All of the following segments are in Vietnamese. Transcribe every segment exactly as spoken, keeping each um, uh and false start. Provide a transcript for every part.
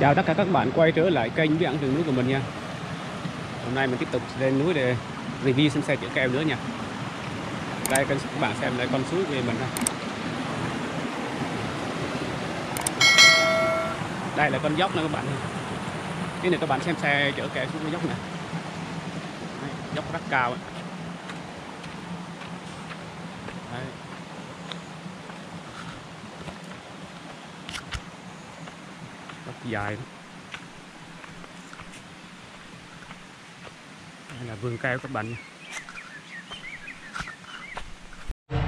Chào tất cả các bạn quay trở lại kênh với ảnh đường núi của mình nha. Hôm nay mình tiếp tục lên núi để review xem xe chở keo nữa nha. Đây các bạn xem lại con suối về mình đây. Đây là con dốc nữa các bạn. Cái này các bạn xem xe chở keo xuống con dốc này. Đấy, dốc rất cao ấy. Đấy. Dài. Đây là vườn keo các bạn. Đây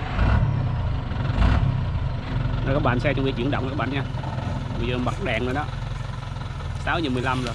các bạn, xe chuẩn bị chuyển động các bạn nha. Bây giờ bật đèn rồi đó. sáu giờ mười lăm rồi.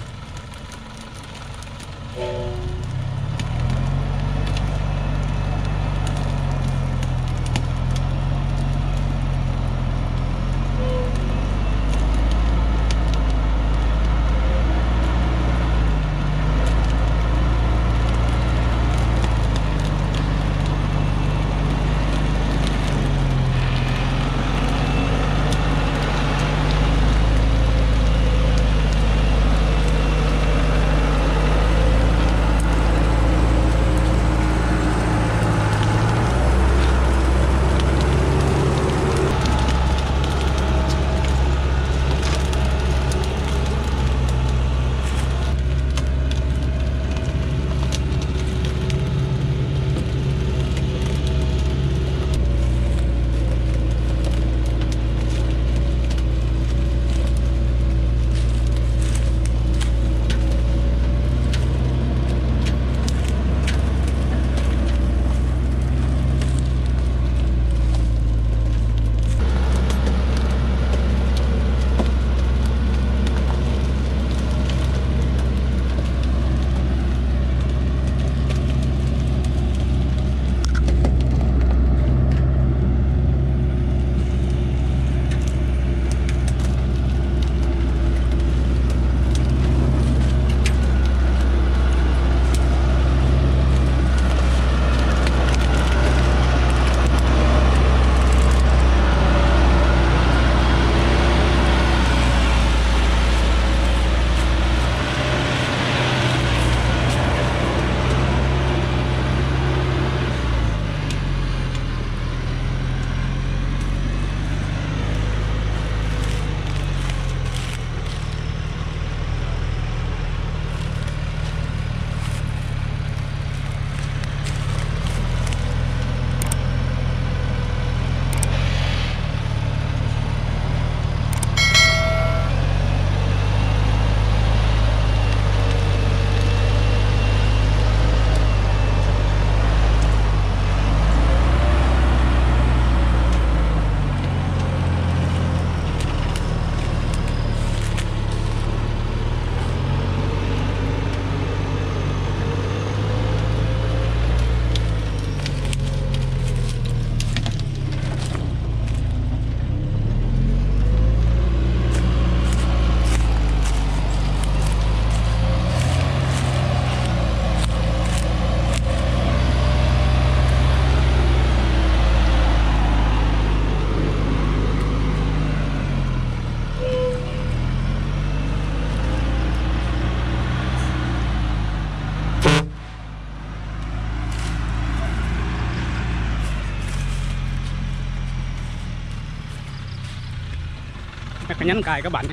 Các cái nhánh cài các bạn.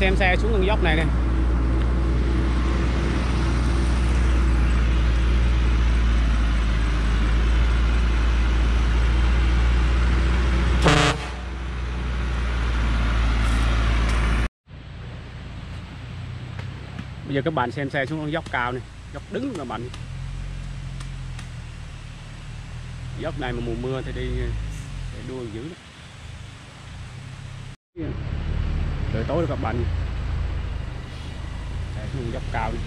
xem xe xuống con dốc này nè. Bây giờ các bạn xem xe xuống con dốc cao này, dốc đứng là bạn. Dốc này mà mùa mưa thì đi để đua dữ lắm. Trời tối rồi các bạn. Xe xuống dốc cao này.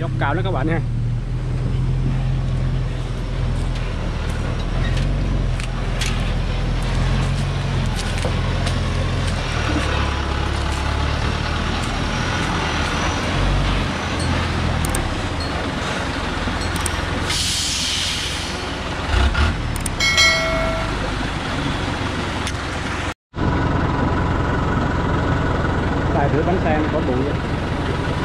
Dốc cao đó các bạn nha. Tại rửa bánh xe có bụi vậy.